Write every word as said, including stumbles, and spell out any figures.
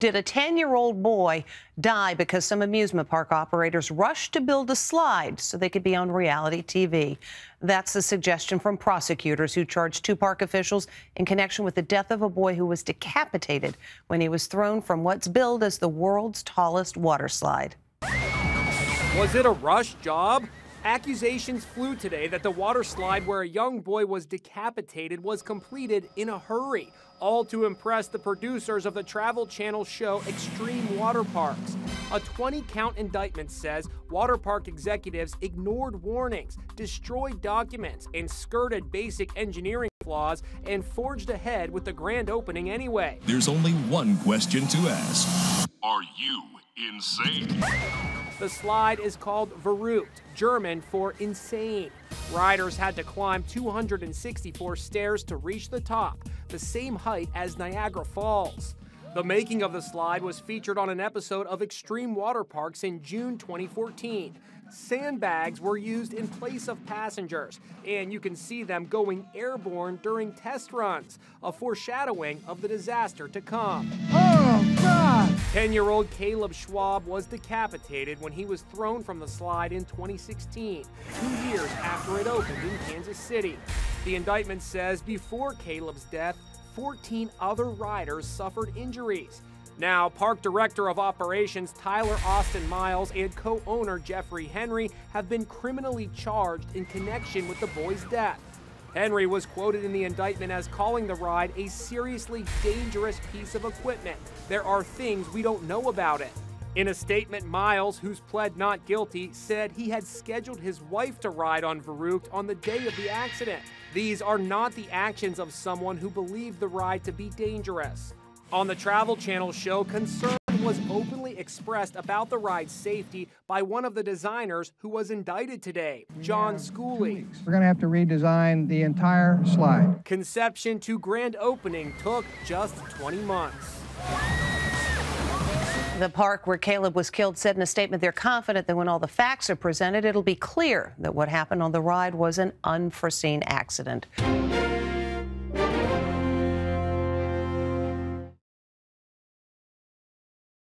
Did a ten-year-old boy die because some amusement park operators rushed to build a slide so they could be on reality T V? That's a suggestion from prosecutors who charged two park officials in connection with the death of a boy who was decapitated when he was thrown from what's billed as the world's tallest water slide. Was it a rush job? Accusations flew today that the water slide where a young boy was decapitated was completed in a hurry, all to impress the producers of the Travel Channel show Extreme Water Parks. A twenty-count indictment says water park executives ignored warnings, destroyed documents, and skirted basic engineering flaws, and forged ahead with the grand opening anyway. There's only one question to ask. Are you insane? The slide is called Verrückt, German for insane. Riders had to climb two hundred sixty-four stairs to reach the top, the same height as Niagara Falls. The making of the slide was featured on an episode of Extreme Water Parks in June twenty fourteen. Sandbags were used in place of passengers, and you can see them going airborne during test runs, a foreshadowing of the disaster to come. Oh, God! ten-year-old Caleb Schwab was decapitated when he was thrown from the slide in twenty sixteen, two years after it opened in Kansas City. The indictment says before Caleb's death, fourteen other riders suffered injuries. Now, Park Director of Operations Tyler Austin Miles and co-owner Jeffrey Henry have been criminally charged in connection with the boy's death. Henry was quoted in the indictment as calling the ride a seriously dangerous piece of equipment. There are things we don't know about it. In a statement, Miles, who's pled not guilty, said he had scheduled his wife to ride on Verrückt on the day of the accident. These are not the actions of someone who believed the ride to be dangerous. On the Travel Channel show, concern was openly expressed about the ride's safety by one of the designers who was indicted today, John Schooley. We're going to have to redesign the entire slide. Conception to grand opening took just twenty months. The park where Caleb was killed said in a statement they're confident that when all the facts are presented, it'll be clear that what happened on the ride was an unforeseen accident.